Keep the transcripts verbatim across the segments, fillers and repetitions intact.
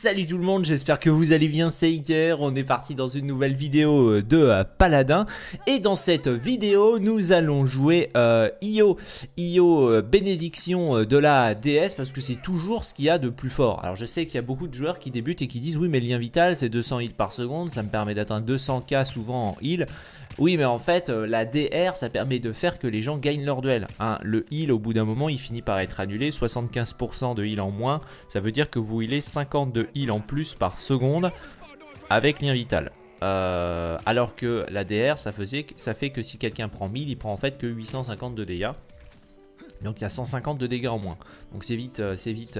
Salut tout le monde, j'espère que vous allez bien, c'est Iker. On est parti dans une nouvelle vidéo de Paladin. Et dans cette vidéo, nous allons jouer euh, Io, Io euh, bénédiction de la D S, parce que c'est toujours ce qu'il y a de plus fort. Alors je sais qu'il y a beaucoup de joueurs qui débutent et qui disent oui mais lien vital c'est deux cents heals par seconde, ça me permet d'atteindre deux cents K souvent en heal. Oui mais en fait la D R ça permet de faire que les gens gagnent leur duel, hein. Le heal au bout d'un moment il finit par être annulé, soixante-quinze pour cent de heal en moins, ça veut dire que vous healez cinquante de heal en plus par seconde avec lien vital. euh, Alors que la D R ça, faisait, ça fait que si quelqu'un prend mille il prend en fait que huit cent cinquante de dégâts. Donc il y a cent cinquante de dégâts en moins. Donc c'est vite, c'est vite,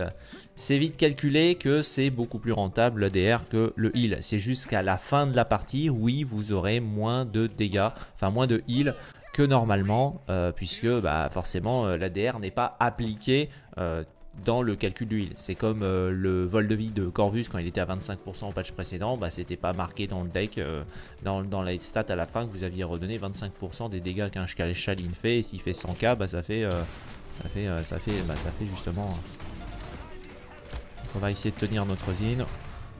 c'est vite calculé que c'est beaucoup plus rentable le D R que le heal. C'est jusqu'à la fin de la partie, oui, vous aurez moins de dégâts, enfin moins de heal que normalement, euh, puisque bah, forcément euh, la D R n'est pas appliquée euh, dans le calcul du heal. C'est comme euh, le vol de vie de Corvus quand il était à vingt-cinq pour cent au patch précédent, bah, c'était pas marqué dans le deck, euh, dans, dans la stat à la fin que vous aviez redonné vingt-cinq pour cent des dégâts qu'un Sha Lin fait, et s'il fait cent K, bah, ça fait... Euh, Ça fait, euh, ça, fait, bah, ça fait justement... Donc on va essayer de tenir notre Zin.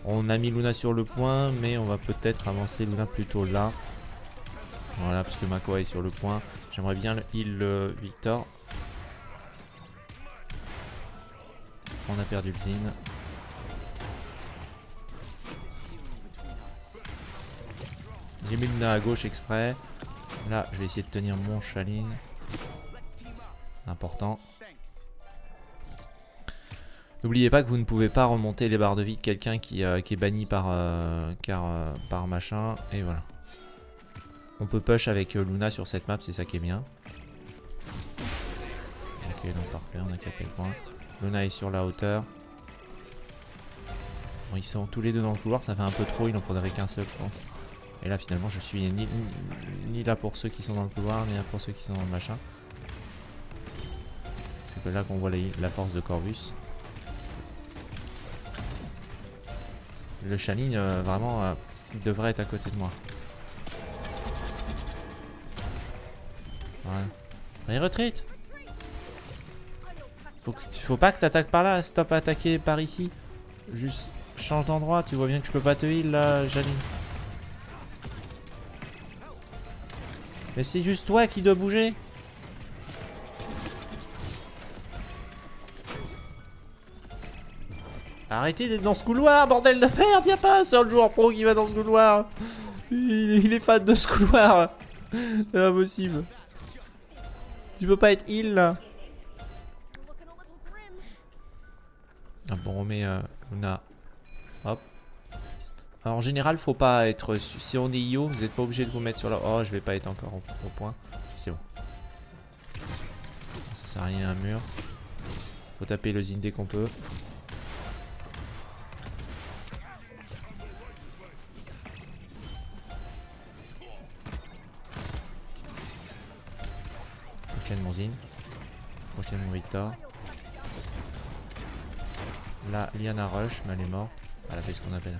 On a mis Luna sur le point, mais on va peut-être avancer Luna plutôt là. Voilà, parce que Makoa est sur le point. J'aimerais bien le heal euh, Victor. On a perdu le Zin. J'ai mis Luna à gauche exprès. Là, je vais essayer de tenir mon Sha Lin. Important. N'oubliez pas que vous ne pouvez pas remonter les barres de vie de quelqu'un qui, euh, qui est banni par, euh, car, euh, par machin. Et voilà. On peut push avec euh, Luna sur cette map, c'est ça qui est bien. Ok, donc parfait, on a capté le point. Luna est sur la hauteur. Bon, ils sont tous les deux dans le couloir, ça fait un peu trop, il en faudrait qu'un seul, je pense. Et là, finalement, je suis ni, ni là pour ceux qui sont dans le couloir, ni là pour ceux qui sont dans le machin. C'est là qu'on voit les, la force de Corvus. Le Sha Lin euh, vraiment euh, devrait être à côté de moi. Voilà. Allez, retraite. Faut, que, faut pas que t'attaques par là. Stop à attaquer par ici. Juste change d'endroit. Tu vois bien que je peux pas te heal là, Sha Lin. Mais c'est juste toi qui dois bouger. Arrêtez d'être dans ce couloir, bordel de merde, y'a pas un seul joueur pro qui va dans ce couloir. Il, il est fan de ce couloir. C'est impossible. Tu peux pas être heal là. Ah bon, on remet euh, Luna. Hop. Alors, en général, faut pas être. Si on est Io, vous êtes pas obligé de vous mettre sur la. Oh, je vais pas être encore au, au point. C'est bon. Ça sert à rien, un mur. Faut taper le Zin dès qu'on peut. Prochaine mon Zin, prochaine mon Victor. Là, Liana rush, mais elle est morte. Elle a fait ce qu'on appelle.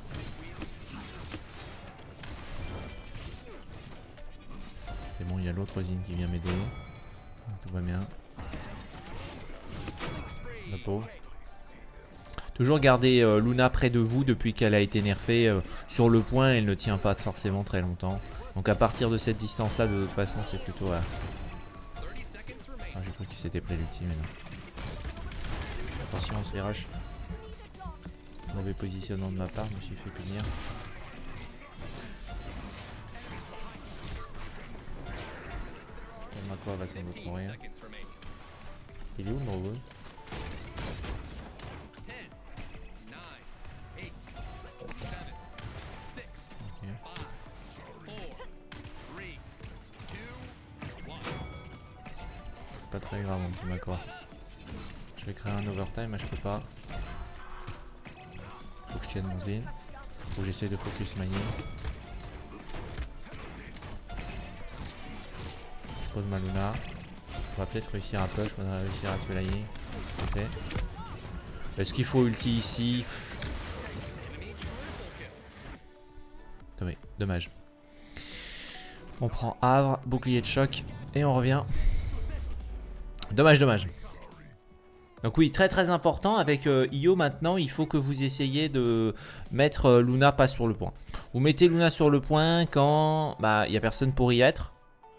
C'est bon, il y a l'autre Zin qui vient m'aider. Tout va bien. La peau. Toujours garder euh, Luna près de vous depuis qu'elle a été nerfée. Euh, sur le point, elle ne tient pas forcément très longtemps. Donc à partir de cette distance-là, de toute façon, c'est plutôt... Euh, J'ai cru qu'il s'était pris l'ulti mais non. Attention on se fait rush. Mauvais positionnement de ma part, je me suis fait punir. Makoa va sans doute mourir. Il est où le Drogoz? Pas très grave mon petit Makoa. Je vais créer un overtime mais je peux pas. Faut que je tienne mon Zin. Faut que j'essaye de focus ma heal. Je pose ma Luna. On va peut-être réussir à push, on va réussir à tuer la heal. Okay. Est-ce qu'il faut ulti ici? Oui, dommage. On prend Havre, bouclier de choc et on revient. Dommage, dommage. Donc oui, très très important, avec euh, Io maintenant, il faut que vous essayiez de mettre euh, Luna pas sur le point. Vous mettez Luna sur le point quand bah, il n'y a personne pour y être.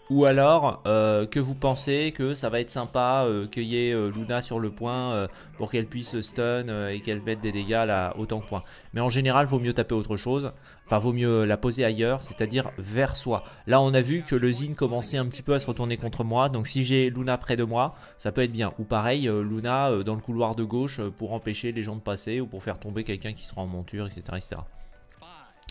Ou alors euh, que vous pensez que ça va être sympa euh, qu'il y ait euh, Luna sur le point euh, pour qu'elle puisse stun euh, et qu'elle mette des dégâts là, autant que point. Mais en général, vaut mieux taper autre chose. Enfin, vaut mieux la poser ailleurs, c'est-à-dire vers soi. Là, on a vu que le Zin commençait un petit peu à se retourner contre moi. Donc, si j'ai Luna près de moi, ça peut être bien. Ou pareil, euh, Luna euh, dans le couloir de gauche euh, pour empêcher les gens de passer ou pour faire tomber quelqu'un qui sera en monture, et cetera, et cetera.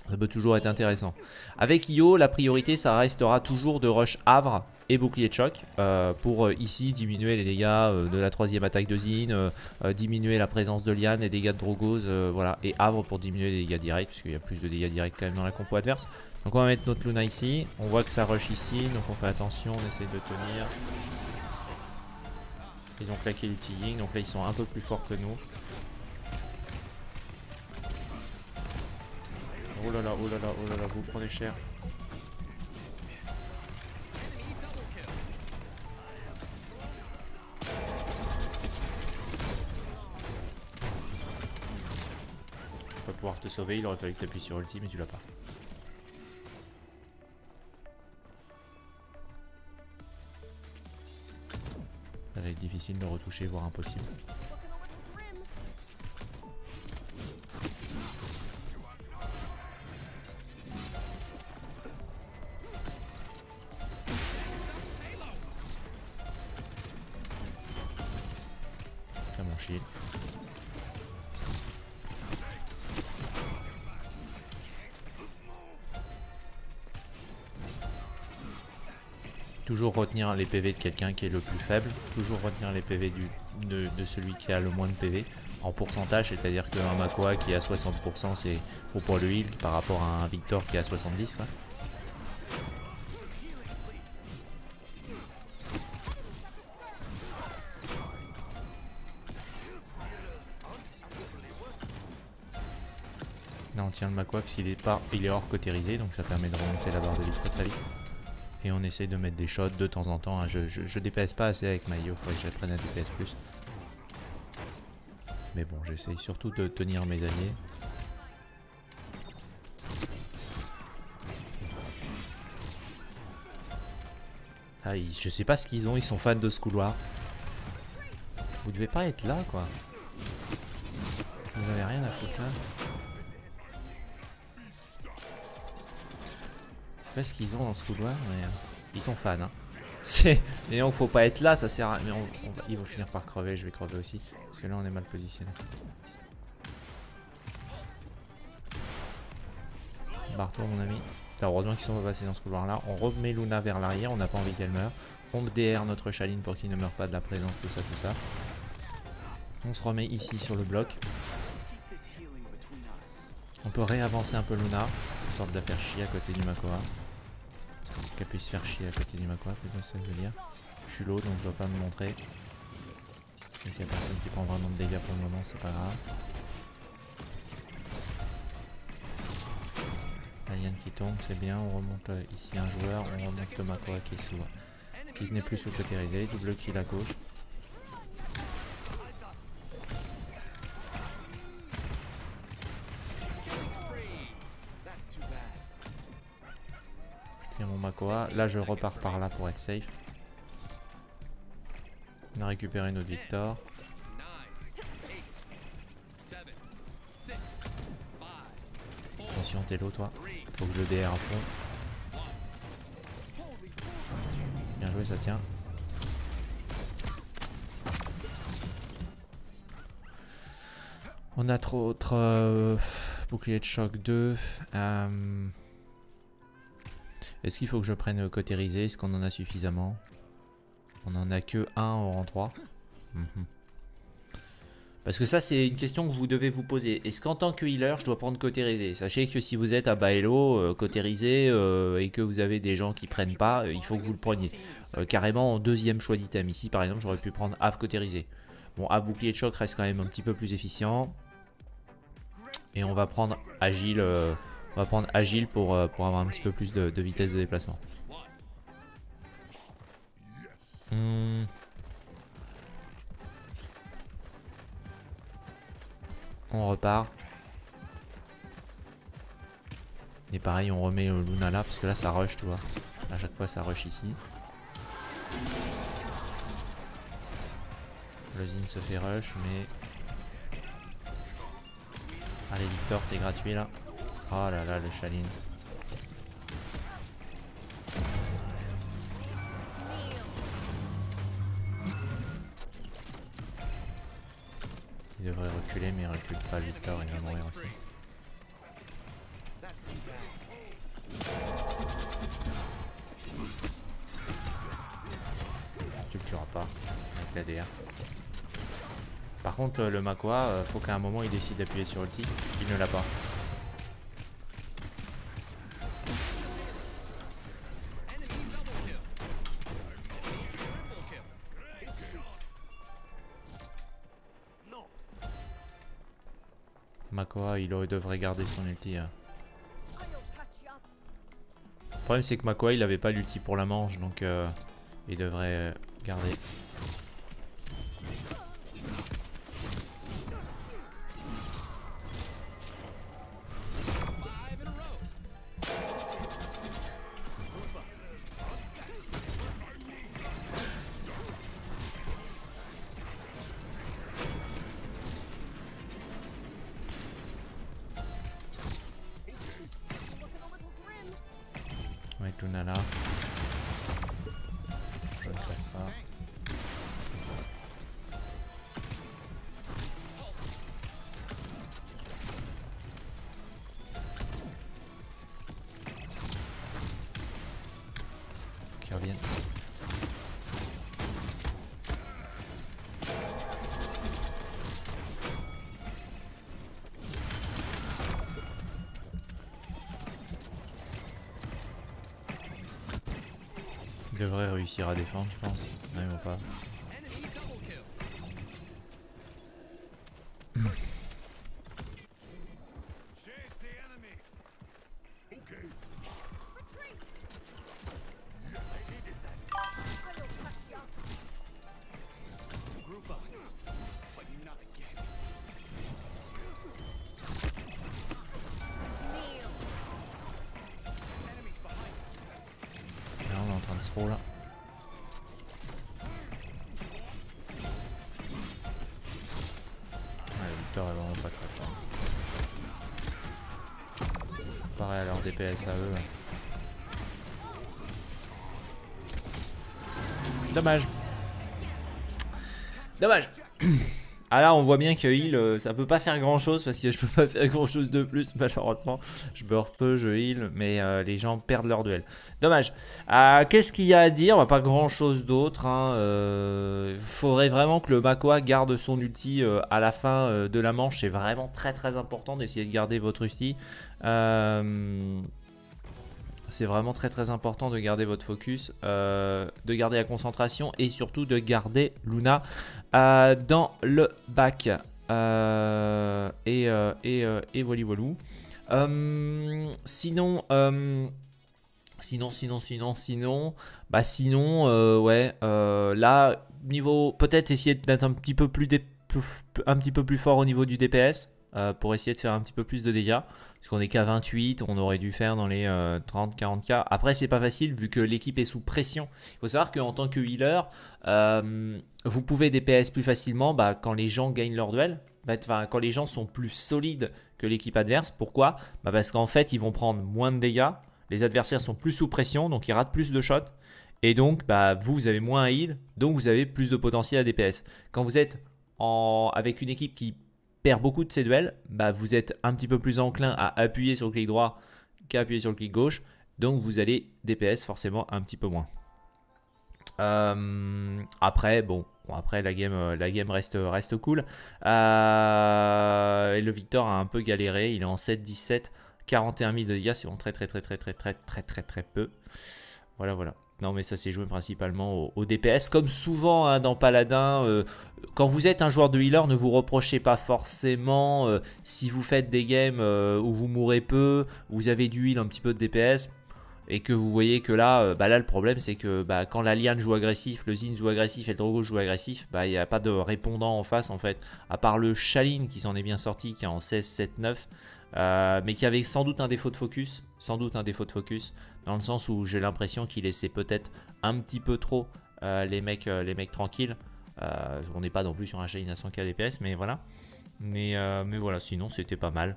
Ça peut toujours être intéressant. Avec Io, la priorité, ça restera toujours de rush Havre et bouclier de choc euh, pour euh, ici diminuer les dégâts euh, de la troisième attaque de Zin, euh, euh, diminuer la présence de Liane, les dégâts de Drogoz, euh, voilà, et Havre pour diminuer les dégâts directs, puisqu'il y a plus de dégâts directs quand même dans la compo adverse. Donc on va mettre notre Luna ici, on voit que ça rush ici, donc on fait attention, on essaie de tenir. Ils ont claqué le T-Ying, donc là ils sont un peu plus forts que nous. Oh là là, oh là là, oh là là, vous prenez cher. Je vais pas pouvoir te sauver, il aurait fallu que tu appuies sur ulti, mais tu l'as pas. Ça va être difficile de retoucher, voire impossible. Toujours retenir les P V de quelqu'un qui est le plus faible, toujours retenir les P V du, de, de celui qui a le moins de P V en pourcentage, c'est-à-dire qu'un Makoa qui est à soixante pour cent c'est pour, pour le heal par rapport à un Victor qui est à soixante-dix quoi. Là on tient le Makoa parce qu'il est, il est hors cotérisé, donc ça permet de remonter la barre de vitesse de sa vie. Et on essaye de mettre des shots de temps en temps. Je, je, je D P S pas assez avec ma Io, faudrait que j'apprenne à D P S plus. Mais bon, j'essaye surtout de tenir mes alliés. Ah, ils, je sais pas ce qu'ils ont, ils sont fans de ce couloir. Vous devez pas être là quoi. Vous avez rien à foutre là. Je sais pas ce qu'ils ont dans ce couloir, mais euh, ils sont fans. Hein. C'est. Mais non, faut pas être là, ça sert à. Mais on, on va... ils vont finir par crever, je vais crever aussi. Parce que là, on est mal positionné. Barre-toi, mon ami. T'as heureusement qu'ils sont passés dans ce couloir-là. On remet Luna vers l'arrière, on n'a pas envie qu'elle meure. On D R notre Sha Lin pour qu'il ne meure pas de la présence, tout ça, tout ça. On se remet ici sur le bloc. On peut réavancer un peu Luna, sorte de la faire chier à côté du Makoa. Qu'elle puisse faire chier à côté du Makoa, c'est bien ça que je veux dire. Je suis low donc je dois pas me montrer. Donc il n'y a personne qui prend vraiment de dégâts pour le moment, c'est pas grave. La Liane qui tombe, c'est bien, on remonte ici un joueur, on remonte le Makoa qui est sous, qui n'est plus sous cotérisé, double kill à gauche. Là je repars par là pour être safe. On a récupéré notre Victor. Attention t'es low toi, faut que je le D R à fond. Bien joué ça tient. On a trop autre euh, bouclier de choc deux. Euh, Est-ce qu'il faut que je prenne cotérisé? Est-ce qu'on en a suffisamment? On en a que un au rang trois. Mmh. Parce que ça, c'est une question que vous devez vous poser. Est-ce qu'en tant que healer, je dois prendre cotérisé? Sachez que si vous êtes à bas elo, euh, cotérisé, euh, et que vous avez des gens qui prennent pas, euh, il faut que vous le preniez. Euh, carrément en deuxième choix d'item. Ici, par exemple, j'aurais pu prendre Havre cotérisé. Bon, Havre bouclier de choc reste quand même un petit peu plus efficient. Et on va prendre agile... Euh, On va prendre agile pour, euh, pour avoir un petit peu plus de, de vitesse de déplacement. Hmm. On repart. Et pareil, on remet le Luna là, parce que là ça rush, tu vois. À chaque fois ça rush ici. Le Zin se fait rush, mais... Allez Victor, t'es gratuit là. Oh là là, le Sha Lin. Il devrait reculer, mais il recule pas. Victor, il va mourir aussi. Tu le tueras pas avec la D R. Par contre, le Makoa, faut qu'à un moment il décide d'appuyer sur ulti. Il ne l'a pas. Makoa, il devrait garder son ulti. Le problème, c'est que Makoa, il avait pas l'ulti pour la manche, donc euh, il devrait garder. Luna là. Je ne crève pas. Qui reviennent. Il devrait réussir à défendre, je pense. Non, ils vont pas. Là. Ouais, Victor est vraiment pas très fort. Pareil à leur D P S à eux. Ouais. Dommage. Dommage. Ah là, on voit bien que heal, ça peut pas faire grand chose parce que je peux pas faire grand chose de plus malheureusement. Je beurre peu, je heal, mais euh, les gens perdent leur duel. Dommage. Euh, Qu'est-ce qu'il y a à dire? Bah, pas grand chose d'autre. Hein. Euh, faudrait vraiment que le Makoa garde son ulti euh, à la fin euh, de la manche. C'est vraiment très très important d'essayer de garder votre ulti. Euh... C'est vraiment très très important de garder votre focus, euh, de garder la concentration et surtout de garder Luna euh, dans le bac. Euh, et, euh, et, euh, et voilà, voilà. Euh, sinon, euh, sinon, sinon, sinon, sinon, bah sinon, euh, ouais, euh, là, niveau, peut-être essayer d'être un petit peu plus dé un petit peu plus fort au niveau du D P S. Euh, pour essayer de faire un petit peu plus de dégâts. Parce qu'on est qu'à vingt-huit, on aurait dû faire dans les euh, trente à quarante K. Après c'est pas facile vu que l'équipe est sous pression. Il faut savoir qu'en tant que healer, euh, vous pouvez D P S plus facilement bah, quand les gens gagnent leur duel. Enfin, quand les gens sont plus solides que l'équipe adverse. Pourquoi? Bah, parce qu'en fait ils vont prendre moins de dégâts. Les adversaires sont plus sous pression, donc ils ratent plus de shots. Et donc bah, vous, vous avez moins à heal, donc vous avez plus de potentiel à D P S. Quand vous êtes en... avec une équipe qui perd beaucoup de ces duels, bah vous êtes un petit peu plus enclin à appuyer sur le clic droit qu'à appuyer sur le clic gauche, donc vous allez D P S forcément un petit peu moins. Euh, après, bon, bon, après la game, la game reste, reste cool. Euh, et le Victor a un peu galéré, il est en sept dix-sept, quarante et un mille de dégâts, c'est bon, très très très très très très très très très peu. Voilà, voilà. Non mais ça s'est joué principalement au, au D P S, comme souvent hein, dans Paladin. Euh, quand vous êtes un joueur de healer, ne vous reprochez pas forcément euh, si vous faites des games euh, où vous mourrez peu, où vous avez du heal un petit peu de D P S. et que vous voyez que là, bah là le problème c'est que bah, quand la Liane joue agressif, le Zin joue agressif et le Drogoz joue agressif, bah il n'y a pas de répondant en face en fait, à part le Sha Lin qui s'en est bien sorti, qui est en seize sept neuf, euh, mais qui avait sans doute un défaut de focus, sans doute un défaut de focus, dans le sens où j'ai l'impression qu'il laissait peut-être un petit peu trop euh, les, mecs, euh, les mecs tranquilles, euh, on n'est pas non plus sur un Sha Lin à cent K D P S, mais voilà, mais, euh, mais voilà, sinon c'était pas mal.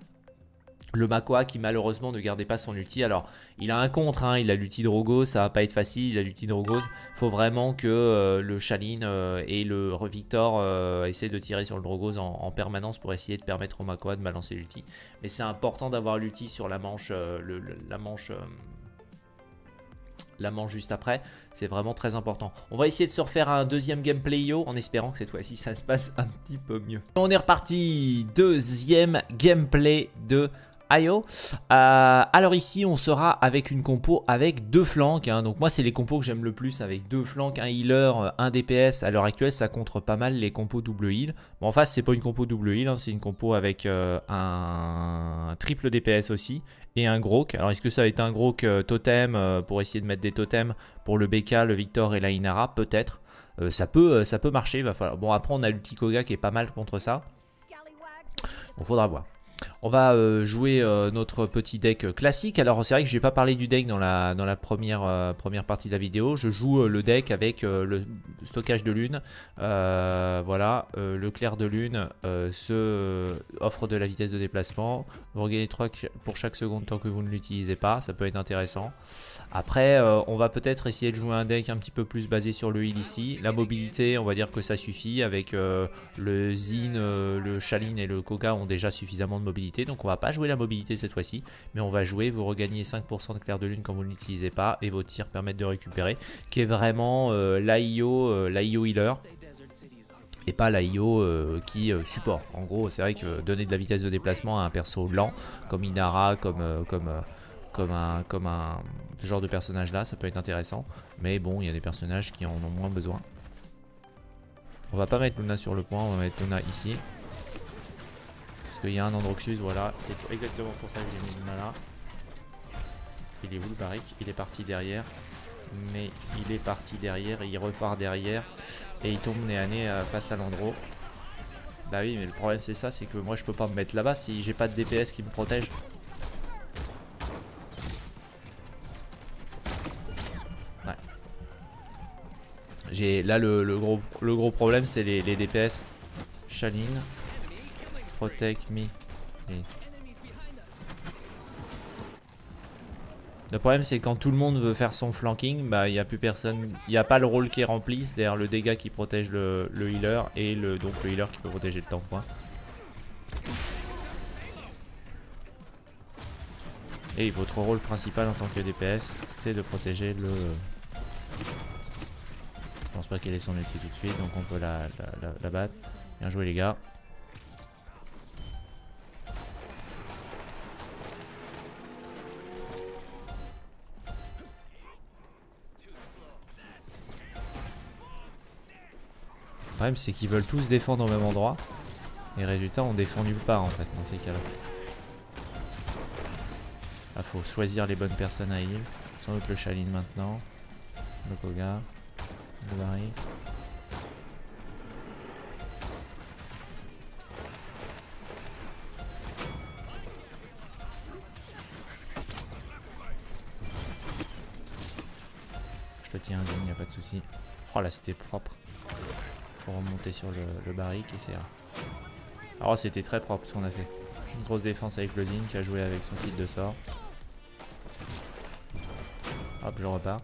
Le Makoa qui malheureusement ne gardait pas son ulti. Alors il a un contre, hein. Il a l'ulti Drogoz, ça va pas être facile, il a l'ulti Drogoz. Il faut vraiment que euh, le Sha Lin euh, et le Victor euh, essaient de tirer sur le Drogoz en, en permanence pour essayer de permettre au Makoa de balancer l'ulti. Mais c'est important d'avoir l'ulti sur la manche, euh, le, le, la manche... Euh la manche juste après, c'est vraiment très important. On va essayer de se refaire un deuxième gameplay Io en espérant que cette fois-ci ça se passe un petit peu mieux. On est reparti, deuxième gameplay de Io. Euh, alors ici on sera avec une compo avec deux flancs, hein. Donc moi c'est les compos que j'aime le plus, avec deux flancs, un healer, un D P S. À l'heure actuelle ça contre pas mal les compos double heal. Bon, en face c'est pas une compo double heal, hein. C'est une compo avec euh, un... un triple D P S aussi et un Grohk. Alors est-ce que ça va être un Grohk euh, totem euh, pour essayer de mettre des totems pour le B K, le Victor et la Inara? Peut-être, euh, ça, peut, euh, ça peut marcher, va falloir... Bon, après on a l'ulti Koga qui est pas mal contre ça, donc faudra voir. On va jouer notre petit deck classique. Alors c'est vrai que je n'ai pas parlé du deck dans la, dans la première, euh, première partie de la vidéo. Je joue le deck avec euh, le stockage de lune, euh, voilà, euh, le clair de lune euh, se euh, offre de la vitesse de déplacement. Vous regagnez trois pour chaque seconde tant que vous ne l'utilisez pas, ça peut être intéressant. Après euh, on va peut-être essayer de jouer un deck un petit peu plus basé sur le heal ici. La mobilité, on va dire que ça suffit, avec euh, le Zin, euh, le Sha Lin et le Koga ont déjà suffisamment de mobilité. Donc on va pas jouer la mobilité cette fois-ci, mais on va jouer, vous regagnez cinq pour cent de clair de lune quand vous ne l'utilisez pas et vos tirs permettent de récupérer, qui est vraiment euh, l'I O euh, healer et pas l'I O euh, qui euh, supporte. En gros c'est vrai que euh, donner de la vitesse de déplacement à un perso lent comme Inara, comme, euh, comme, euh, comme, un, comme un ce genre de personnage là, ça peut être intéressant, mais bon il y a des personnages qui en ont moins besoin. On va pas mettre Luna sur le point, on va mettre Luna ici. Parce qu'il y a un Androxus, voilà, c'est exactement pour ça que j'ai mis Luna là. Il est où le Barik? Il est parti derrière, mais il est parti derrière, et il repart derrière, et il tombe nez à nez face à l'Andro. Bah oui, mais le problème c'est ça, c'est que moi je peux pas me mettre là-bas si j'ai pas de D P S qui me protège. Ouais. J'ai là le, le, gros, le gros problème c'est les, les D P S. Sha Lin. Protect me. Le problème c'est quand tout le monde veut faire son flanking, bah il n'y a plus personne, il n'y a pas le rôle qui est rempli, c'est-à-dire le dégât qui protège le, le healer et le, donc le healer qui peut protéger le tank. Hein. Et votre rôle principal en tant que D P S, c'est de protéger le... Je pense pas qu'elle ait son ulti tout de suite, donc on peut la, la, la, la battre. Bien joué les gars. Le problème c'est qu'ils veulent tous défendre au même endroit et résultat on défend nulle part en fait dans ces cas-là. Là faut choisir les bonnes personnes à heal. Sans doute le Sha Lin maintenant, le Koga, le Barik. Je te tiens un il n'y a pas de souci. Oh là c'était propre. Pour remonter sur le, le Barik et c'est là. Alors c'était très propre ce qu'on a fait. Une grosse défense avec le Zin qui a joué avec son kit de sort. Hop, je repars.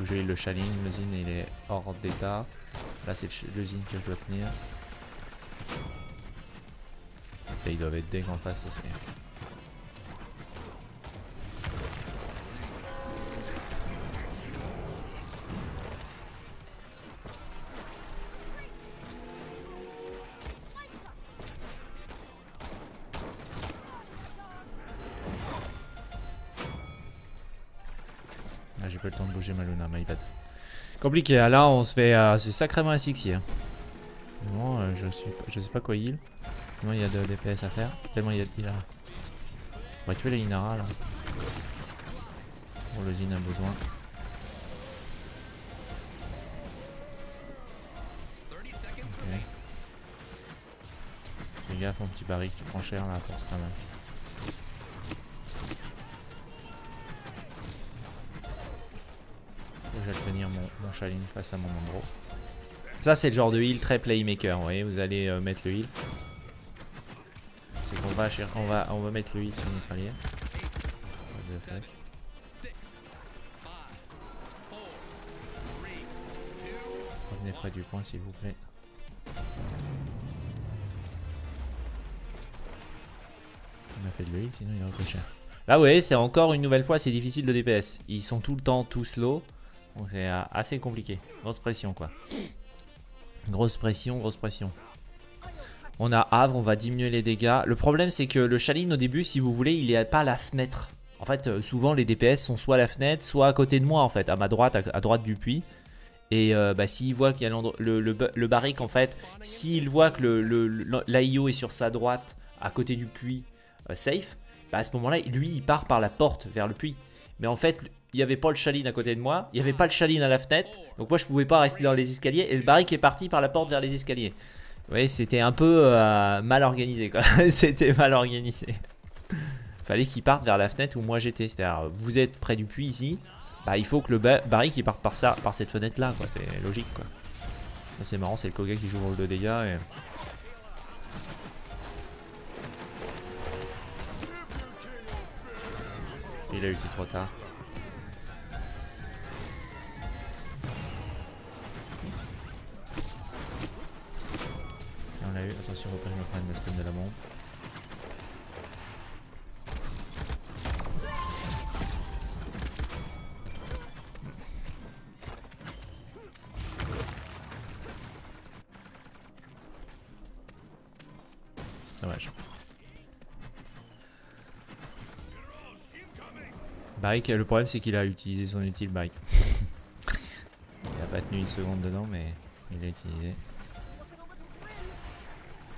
Je vais le Sha Lin, le Zin il est hors d'état. Là c'est le Zin que je dois tenir. Et ils doivent être deg en face aussi. J'ai pas le temps de bouger ma Luna, my bad. Compliqué, là on se fait euh, sacrément asphyxier. Bon, euh, je, suis, je sais pas quoi heal. Tellement il y a de D P S à faire. Tellement il y a de heal à... On va tuer la Inara là. Bon, le Zin a besoin. Okay. Fais gaffe mon petit Barik, tu prends cher là à force quand même. Je vais tenir mon, mon Sha Lin face à mon Andro. Ça c'est le genre de heal très playmaker, vous voyez, vous allez euh, mettre le heal. C'est qu'on va, on va, on va mettre le heal sur notre allié. Revenez près du point s'il vous plaît. On a fait de l'huile, sinon il aurait cher. Là vous voyez, c'est encore une nouvelle fois, c'est difficile de D P S. Ils sont tout le temps tout slow. Donc c'est assez compliqué. Grosse pression quoi. Grosse pression, grosse pression. On a Havre, on va diminuer les dégâts. Le problème c'est que le Sha Lin au début, si vous voulez, il n'y a pas la fenêtre. En fait, souvent les D P S sont soit à la fenêtre, soit à côté de moi en fait, à ma droite, à, à droite du puits. Et euh, bah, s'il voit qu'il y a le, le, le Barik en fait, s'il voit que l'I O le, le, est sur sa droite, à côté du puits, euh, safe, bah, à ce moment-là, lui il part par la porte vers le puits. Mais en fait, il n'y avait pas le Sha Lin à côté de moi, il n'y avait pas le Sha Lin à la fenêtre, donc moi je pouvais pas rester dans les escaliers et le Barik est parti par la porte vers les escaliers. Vous voyez, c'était un peu euh, mal organisé quoi, c'était mal organisé. Fallait qu'il parte vers la fenêtre où moi j'étais, c'est-à-dire vous êtes près du puits ici, bah il faut que le ba Barik il parte par ça, par cette fenêtre là quoi, c'est logique quoi. C'est marrant, c'est le Koga qui joue le rôle de dégâts et... Il a eu le petit trop tard. On l'a eu, attention, je vais prendre le stun de la bombe. Dommage. Barik, le problème c'est qu'il a utilisé son utile Barik. Il a pas tenu une seconde dedans, mais il l'a utilisé.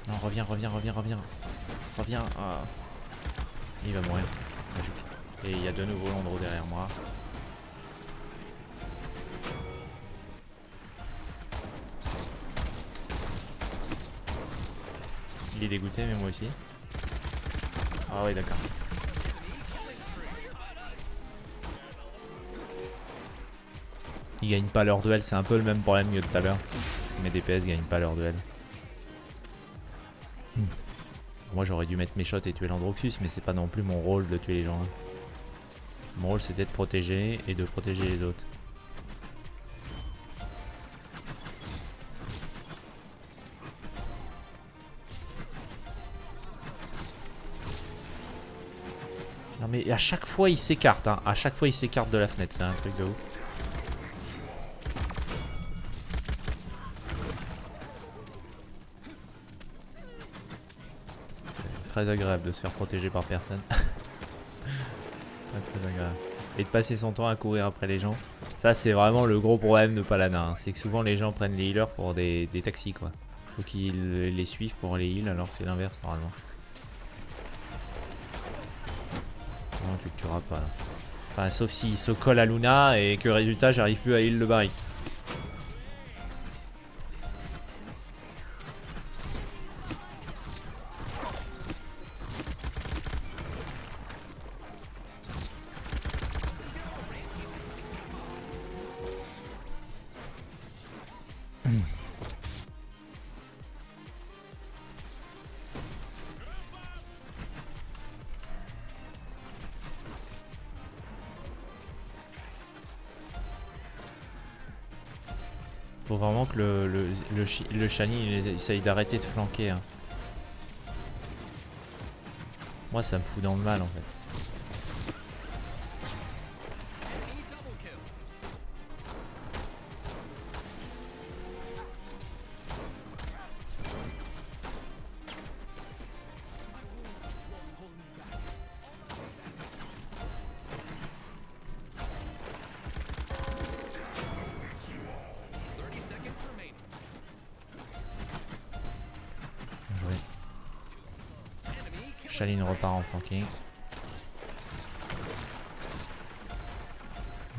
Non, reviens, reviens, reviens, reviens. Reviens. Ah. Il va mourir. Magique. Et il y a de nouveau l'Andro derrière moi. Il est dégoûté, mais moi aussi. Ah oui, d'accord. Ils gagnent pas leur duel, c'est un peu le même problème que tout à l'heure. Mes D P S gagnent pas leur duel. Hmm. Moi j'aurais dû mettre mes shots et tuer l'Androxus, mais c'est pas non plus mon rôle de tuer les gens. Mon rôle c'est d'être protégé et de protéger les autres. Non mais à chaque fois il s'écarte, hein. À chaque fois il s'écarte de la fenêtre, c'est un truc de ouf. Très agréable de se faire protéger par personne. Très très agréable. Et de passer son temps à courir après les gens. Ça c'est vraiment le gros problème de Paladin. Hein. C'est que souvent les gens prennent les healers pour des, des taxis quoi. Faut qu'ils les suivent pour les heals alors que c'est l'inverse normalement. Non tu le tueras pas là. Enfin sauf s'il se colle à Luna et que résultat j'arrive plus à heal le Barik. Faut vraiment que le, le, le, le, le Sha Lin il essaye d'arrêter de flanquer. Hein. Moi ça me fout dans le mal en fait. Sha Lin repart en flanking.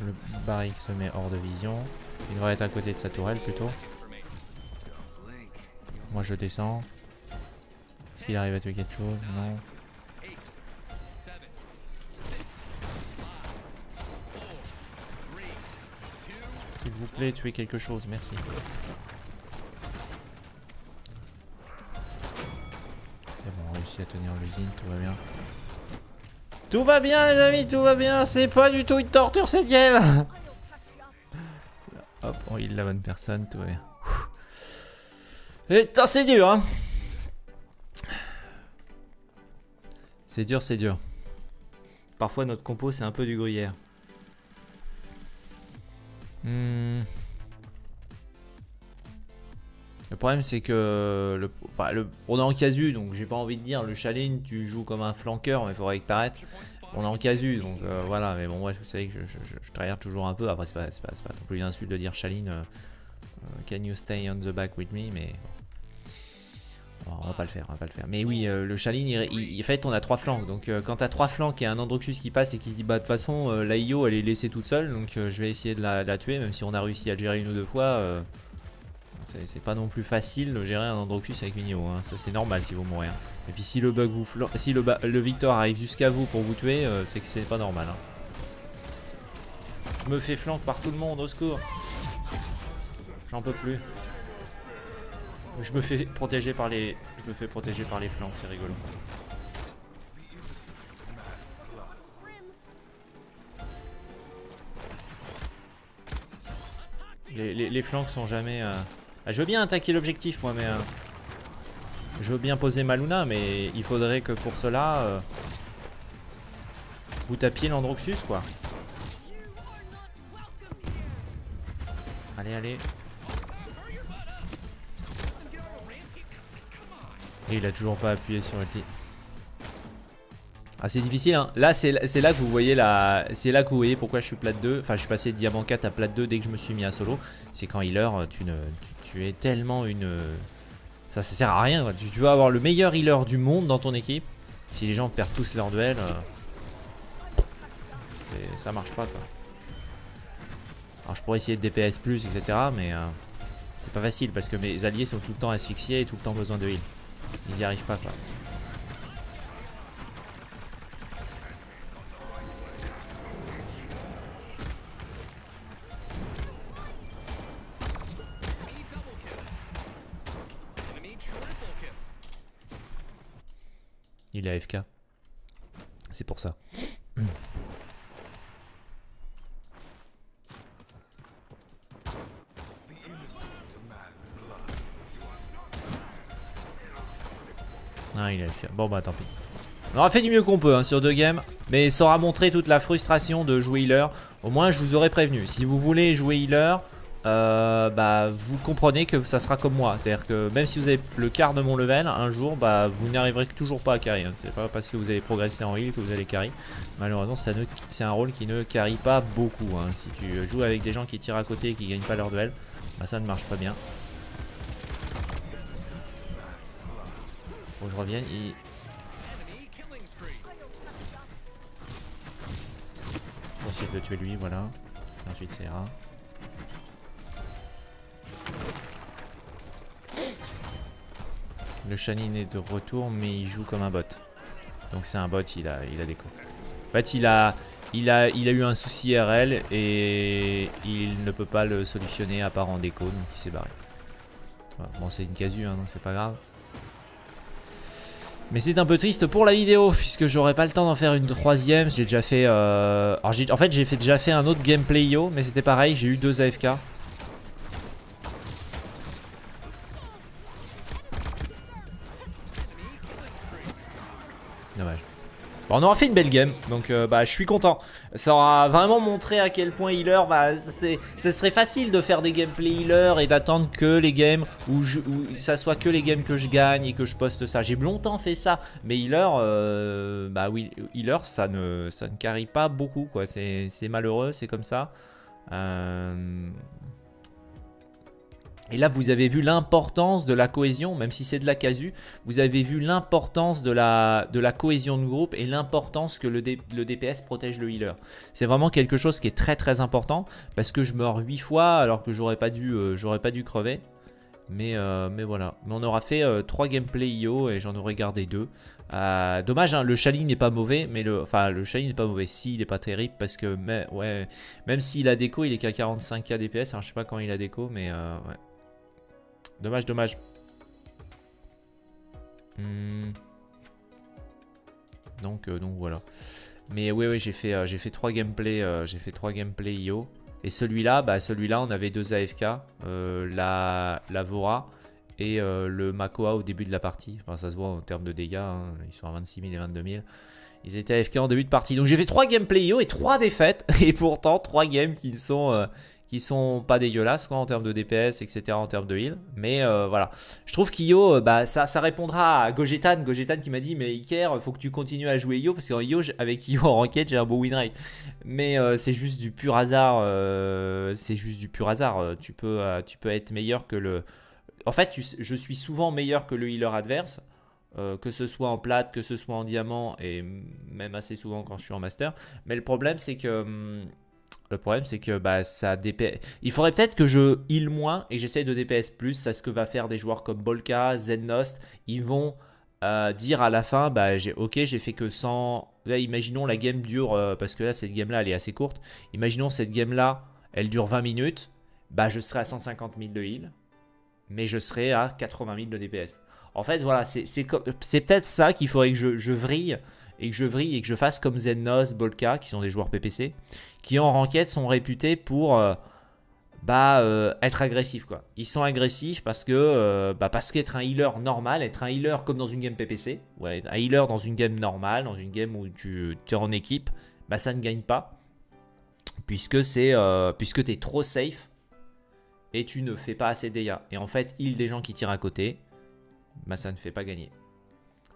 Le Barik se met hors de vision. Il devrait être à côté de sa tourelle plutôt. Moi je descends. Est-ce qu'il arrive à tuer quelque chose? Non. S'il vous plaît, tuez quelque chose, merci. Et bon, on réussit à tenir l'usine, tout va bien. Tout va bien les amis, tout va bien, c'est pas du tout une torture cette game. Hop, on heal la bonne personne, tout va bien. Et c'est dur hein. C'est dur, c'est dur. Parfois notre compo c'est un peu du gruyère. Hmm. Le problème c'est que le, bah, le, on est en casu donc j'ai pas envie de dire le Sha Lin tu joues comme un flanqueur mais il faudrait que t'arrêtes. On est en casu donc euh, voilà, mais bon moi vous savez que je, je, je, je tryhard toujours un peu, après c'est pas, pas, pas non plus une insulte de dire Sha Lin euh, can you stay on the back with me, mais bon, on va pas le faire, on va pas le faire. Mais oui, euh, le Sha Lin, il, il, il fait on a trois flancs. Donc euh, quand t'as trois flancs et un Androxus qui passe et qui se dit bah de toute façon euh, la Io elle est laissée toute seule, donc euh, je vais essayer de la, de la tuer, même si on a réussi à le gérer une ou deux fois. Euh, c'est pas non plus facile de gérer un Androxus avec une Io, hein. Ça c'est normal si vous mourrez. Hein. Et puis si le bug vous si le, le Victor arrive jusqu'à vous pour vous tuer, euh, c'est que c'est pas normal. Hein. Je me fais flanc par tout le monde, au secours. J'en peux plus. Je me fais protéger par les. Je me fais protéger par les flancs, c'est rigolo. Les, les, les flancs sont jamais. Euh... Ah, je veux bien attaquer l'objectif moi mais. Euh... Je veux bien poser ma Luna, mais il faudrait que pour cela. Euh... Vous tapiez l'Androxus quoi. Allez, allez. Et il a toujours pas appuyé sur ulti. Ah c'est difficile hein. Là c'est là que vous voyez la... C'est là que vous voyez pourquoi je suis plate deux. Enfin je suis passé de diamant quatre à plate deux dès que je me suis mis à solo. C'est quand healer tu, ne... tu, tu es tellement une... Ça ça sert à rien quoi. Tu, tu vas avoir le meilleur healer du monde dans ton équipe. Si les gens perdent tous leur duel euh... ça marche pas quoi. Alors je pourrais essayer de D P S plus etc mais euh... c'est pas facile parce que mes alliés sont tout le temps asphyxiés et tout le temps besoin de heal. Ils y arrivent pas quoi. Il est A F K. C'est pour ça. Ah, il a fait... Bon bah tant pis. On aura fait du mieux qu'on peut hein, sur deux games. Mais ça aura montré toute la frustration de jouer healer. Au moins je vous aurais prévenu. Si vous voulez jouer healer euh, bah, vous comprenez que ça sera comme moi. C'est à dire que même si vous avez le quart de mon level, un jour bah, vous n'arriverez toujours pas à carry hein. C'est pas parce que vous allez progresser en heal que vous allez carry. Malheureusement ne... c'est un rôle qui ne carry pas beaucoup hein. Si tu joues avec des gens qui tirent à côté et qui gagnent pas leur duel bah, ça ne marche pas bien. Je reviens et... On essaie de tuer lui, voilà. Ensuite ça ira. Le Sha Lin est de retour mais il joue comme un bot. Donc c'est un bot, il a, il a des coups. En fait il a, il a, il a eu un souci R L et il ne peut pas le solutionner à part en déco donc il s'est barré. Bon c'est une casu hein, donc c'est pas grave. Mais c'est un peu triste pour la vidéo puisque j'aurais pas le temps d'en faire une troisième. J'ai déjà fait. Euh... Alors en fait j'ai fait, déjà fait un autre gameplay I O mais c'était pareil, j'ai eu deux A F K. Dommage. Bon, on aura fait une belle game donc euh, bah je suis content. Ça aura vraiment montré à quel point healer bah c'est, ce serait facile de faire des gameplay healer et d'attendre que les games où, je, où ça soit que les games que je gagne et que je poste ça. J'ai longtemps fait ça mais healer euh, bah oui healer ça ne ça ne carry pas beaucoup quoi. C'est malheureux, c'est comme ça. Euh... Et là, vous avez vu l'importance de la cohésion, même si c'est de la casu, vous avez vu l'importance de la, de la cohésion de groupe et l'importance que le, D, le D P S protège le healer. C'est vraiment quelque chose qui est très très important parce que je meurs huit fois alors que j'aurais pas, euh, j'aurais pas dû crever. Mais, euh, mais voilà, mais on aura fait euh, trois gameplays I O et j'en aurais gardé deux. Euh, dommage, hein, le Sha Lin n'est pas mauvais, mais le, enfin le Sha Lin n'est pas mauvais si il n'est pas terrible parce que mais, ouais, même s'il a déco, il est qu'à quarante-cinq K D P S. Alors je sais pas quand il a déco, mais euh, ouais. Dommage, dommage. Hmm. Donc, euh, donc voilà. Mais oui, oui, j'ai fait, euh, j'ai fait trois gameplays, euh, j'ai fait trois gameplays I O. Et celui-là, bah celui-là, on avait deux A F K, euh, la, la Vora et euh, le Makoa au début de la partie. Enfin, ça se voit en termes de dégâts, hein. Ils sont à vingt-six mille et vingt-deux mille. Ils étaient A F K en début de partie. Donc j'ai fait trois gameplays I O et trois défaites. Et pourtant, trois games qui ne sont... Euh, qui sont pas dégueulasses quoi en termes de D P S, etc, en termes de heal, mais euh, voilà, je trouve qu'Io, bah ça, ça répondra à Gogetan, Gogetan qui m'a dit mais Iker faut que tu continues à jouer Io parce qu'en Io avec Io en ranked j'ai un beau win rate, mais euh, c'est juste du pur hasard, euh, c'est juste du pur hasard, tu peux, euh, tu peux être meilleur que le, en fait tu, je suis souvent meilleur que le healer adverse. Euh, que ce soit en plate, que ce soit en diamant et même assez souvent quand je suis en master, mais le problème c'est que hum, le problème c'est que bah, ça D P S. Il faudrait peut-être que je heal moins et que j'essaye de D P S plus. C'est ce que va faire des joueurs comme Bolka, Zenos. Ils vont euh, dire à la fin bah, j'ai, ok, j'ai fait que cent. Là, imaginons la game dure, euh, parce que là, cette game-là, elle est assez courte. Imaginons cette game-là, elle dure vingt minutes. Bah, je serai à cent cinquante mille de heal, mais je serai à quatre-vingt mille de D P S. En fait, voilà, c'est peut-être ça qu'il faudrait que je, je vrille. Et que je vrille et que je fasse comme Zenos, Bolka, qui sont des joueurs P P C, qui en ranked sont réputés pour euh, bah, euh, être agressifs, quoi. Ils sont agressifs parce que euh, bah, parce qu'être un healer normal, être un healer comme dans une game P P C, ouais, un healer dans une game normale, dans une game où tu es en équipe, bah, ça ne gagne pas, puisque c'est euh, puisque tu es trop safe et tu ne fais pas assez de dégâts. Et en fait, heal des gens qui tirent à côté, bah, ça ne fait pas gagner.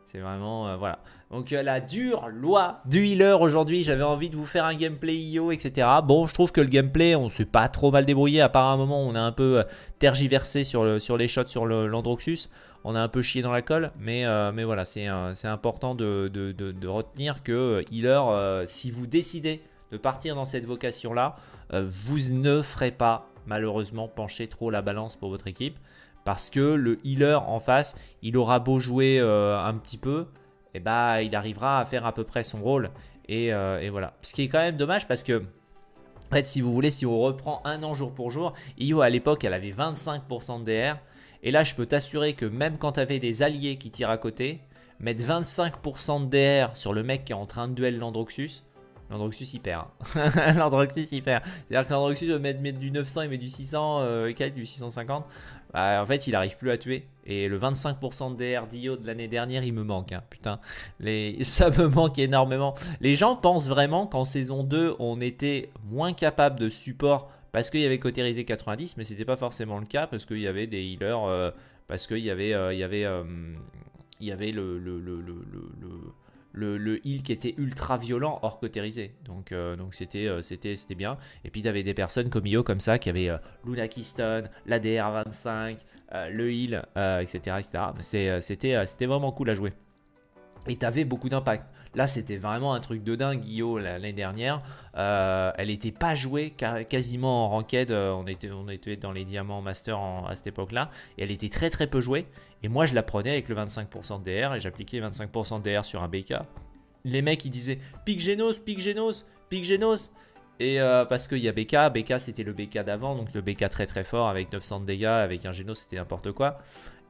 C'est vraiment, euh, voilà. Donc euh, la dure loi du healer aujourd'hui, j'avais envie de vous faire un gameplay I O, et cetera. Bon, je trouve que le gameplay, on s'est pas trop mal débrouillé, à part un moment où on a un peu tergiversé sur, le, sur les shots sur l'Androxus. On a un peu chié dans la colle, mais, euh, mais voilà, c'est important de, de, de, de retenir que healer, euh, si vous décidez de partir dans cette vocation-là, euh, vous ne ferez pas, malheureusement, pencher trop la balance pour votre équipe. Parce que le healer en face, il aura beau jouer euh, un petit peu, et bah, il arrivera à faire à peu près son rôle. Et, euh, et voilà. Ce qui est quand même dommage parce que, en fait, si vous voulez, si on reprend un an jour pour jour, Io à l'époque, elle avait vingt-cinq pour cent de D R. Et là, je peux t'assurer que même quand tu avais des alliés qui tirent à côté, mettre vingt-cinq pour cent de D R sur le mec qui est en train de duel l'Androxus, l'Androxus il perd. L'Androxus il perd. C'est-à-dire que l'Androxus met, met du neuf cents, il met du six cents, euh, du six cent cinquante. Bah, en fait, il n'arrive plus à tuer. Et le vingt-cinq pour cent de D R d'I O de l'année dernière, il me manque. Hein. Putain, les... ça me manque énormément. Les gens pensent vraiment qu'en saison deux, on était moins capable de support parce qu'il y avait cotérisé quatre-vingt-dix, mais ce n'était pas forcément le cas parce qu'il y avait des healers, euh, parce qu'il y avait, euh, il y avait, euh, il y avait le... le, le, le, le... Le, le heal qui était ultra violent hors cotérisé, donc euh, donc c'était euh, c'était c'était bien. Et puis tu avais des personnes comme Io comme ça qui avaient euh, Luna qui stun, la D R vingt-cinq, euh, le heal, euh, etc etc c'était euh, c'était vraiment cool à jouer et tu avais beaucoup d'impact. Là c'était vraiment un truc de dingue. Io l'année dernière, euh, elle était pas jouée quasiment en ranked, euh, on était on était dans les diamants master en, à cette époque là, et elle était très très peu jouée. Et moi je la prenais avec le vingt-cinq pour cent de D R et j'appliquais vingt-cinq pour cent de D R sur un B K. Les mecs ils disaient pique Genos, pique Genos, pique Genos. Et euh, parce qu'il y a B K, B K c'était le B K d'avant, donc le B K très très fort avec neuf cents de dégâts, avec un Genos c'était n'importe quoi.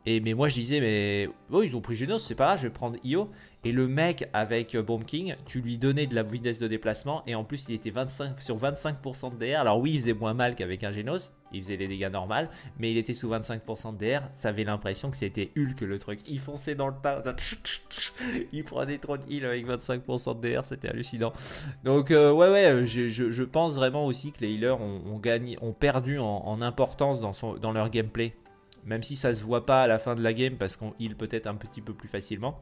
Et mais moi je disais mais oh, ils ont pris Genos, c'est pas grave, je vais prendre Io. Et le mec avec Bomb King, tu lui donnais de la vitesse de déplacement et en plus il était vingt-cinq, sur vingt-cinq pour cent de D R. Alors oui il faisait moins mal qu'avec un Genos, il faisait les dégâts normaux, mais il était sous vingt-cinq pour cent de D R, ça avait l'impression que c'était Hulk le truc. Il fonçait dans le tas, il prenait trop de heal avec vingt-cinq pour cent de D R, c'était hallucinant. Donc euh, ouais ouais, je, je, je pense vraiment aussi que les healers ont, ont, gagné, ont perdu en, en importance dans, son, dans leur gameplay. Même si ça se voit pas à la fin de la game parce qu'on heal peut-être un petit peu plus facilement.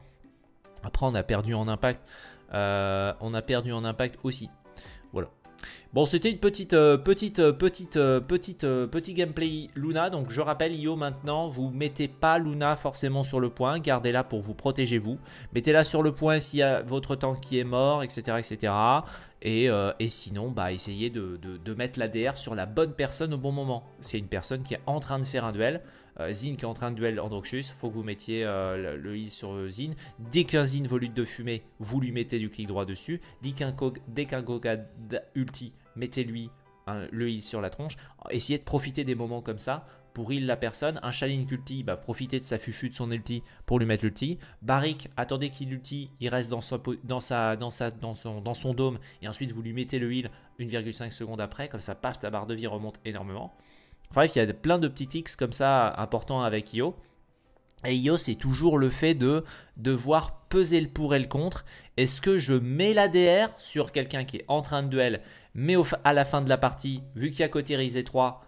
Après on a perdu en impact, euh, on a perdu en impact aussi. Voilà. Bon, c'était une petite, euh, petite, euh, petite, euh, petite, euh, petit gameplay Luna. Donc je rappelle, Io maintenant, vous mettez pas Luna forcément sur le point. Gardez-la pour vous protéger vous. Mettez-la sur le point s'il y a votre tank qui est mort, et cetera, et cetera. Et, euh, et sinon, bah, essayez de, de, de mettre la D R sur la bonne personne au bon moment. C'est une personne qui est en train de faire un duel. Euh, Zin qui est en train de duel Androxus, il faut que vous mettiez euh, le heal sur Zin. Dès qu'un Zin volute de fumée, vous lui mettez du clic droit dessus. Dès qu'un qu'un Koga ulti, mettez-lui hein, le heal sur la tronche. Essayez de profiter des moments comme ça pour heal la personne. Un Sha Lin ulti, bah, profitez de sa fufu de son ulti pour lui mettre l'ulti. Barik, attendez qu'il ulti, il reste dans, son, dans, sa, dans, sa, dans, son, dans son dôme. Et ensuite, vous lui mettez le heal un virgule cinq secondes après. Comme ça, paf, ta barre de vie remonte énormément. Enfin bref, il y a plein de petits tics comme ça importants avec Io. Et Io, c'est toujours le fait de devoir peser le pour et le contre. Est-ce que je mets la D R sur quelqu'un qui est en train de duel, mais au, à la fin de la partie, vu qu'il y a cotérisé trois,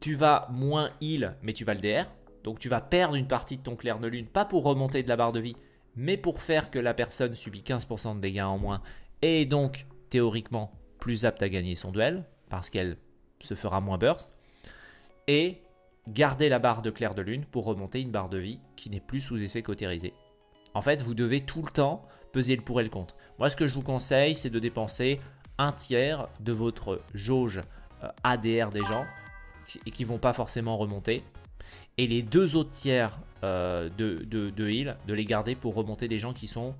tu vas moins heal, mais tu vas le D R. Donc tu vas perdre une partie de ton clair de lune, pas pour remonter de la barre de vie, mais pour faire que la personne subit quinze pour cent de dégâts en moins. Et donc, théoriquement, plus apte à gagner son duel, parce qu'elle se fera moins burst. Et garder la barre de clair de lune pour remonter une barre de vie qui n'est plus sous effet cotérisé. En fait, vous devez tout le temps peser le pour et le contre. Moi, ce que je vous conseille, c'est de dépenser un tiers de votre jauge A D R des gens et qui ne vont pas forcément remonter. Et les deux autres tiers euh, de, de, de heal, de les garder pour remonter des gens qui sont,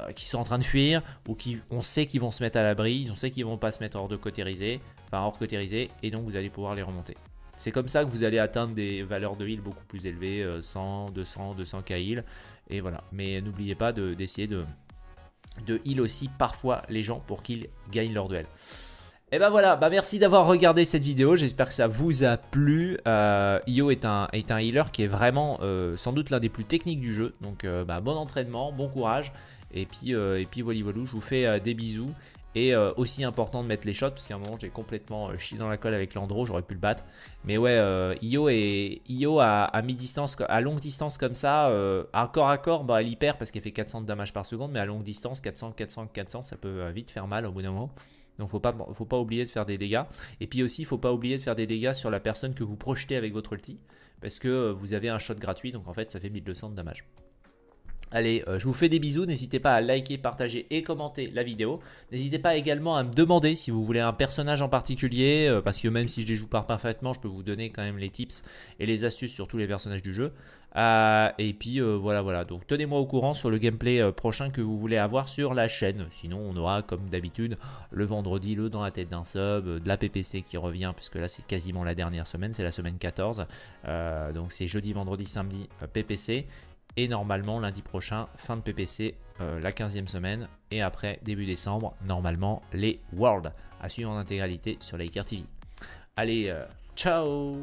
euh, qui sont en train de fuir ou qui on sait qu'ils vont se mettre à l'abri, on sait qu'ils ne vont pas se mettre hors de cotérisé, enfin hors cotérisé, et donc vous allez pouvoir les remonter. C'est comme ça que vous allez atteindre des valeurs de heal beaucoup plus élevées, cent, deux cents, deux cents k heal, et voilà. Mais n'oubliez pas d'essayer de, de, de heal aussi parfois les gens pour qu'ils gagnent leur duel. Et ben voilà, bah merci d'avoir regardé cette vidéo, j'espère que ça vous a plu. Euh, Io est un, est un healer qui est vraiment euh, sans doute l'un des plus techniques du jeu, donc euh, bah, bon entraînement, bon courage, et puis, euh, et puis voilà, voilà, je vous fais euh, des bisous. Et euh, aussi important de mettre les shots, parce qu'à un moment j'ai complètement euh, chié dans la colle avec l'Andro, j'aurais pu le battre. Mais ouais, euh, Io, et, Io à, à mi-distance, à longue distance comme ça, euh, à corps à corps, bah, elle y perd parce qu'elle fait quatre cents de damage par seconde, mais à longue distance, quatre cents, quatre cents, quatre cents, ça peut vite faire mal au bout d'un moment. Donc faut pas, faut pas oublier de faire des dégâts. Et puis aussi, faut pas oublier de faire des dégâts sur la personne que vous projetez avec votre ulti, parce que euh, vous avez un shot gratuit, donc en fait ça fait mille deux cents de damage. Allez, euh, je vous fais des bisous, n'hésitez pas à liker, partager et commenter la vidéo. N'hésitez pas également à me demander si vous voulez un personnage en particulier, euh, parce que même si je les joue pas parfaitement, je peux vous donner quand même les tips et les astuces sur tous les personnages du jeu. Euh, et puis euh, voilà, voilà, donc tenez-moi au courant sur le gameplay euh, prochain que vous voulez avoir sur la chaîne. Sinon, on aura comme d'habitude le vendredi, le dans la tête d'un sub, euh, de la P P C qui revient, puisque là c'est quasiment la dernière semaine, c'est la semaine quatorze. Euh, donc c'est jeudi, vendredi, samedi, euh, P P C. Et normalement, lundi prochain, fin de P P C, euh, la quinzième semaine. Et après, début décembre, normalement, les Worlds à suivre en intégralité sur la Iker T V. Allez, euh, ciao!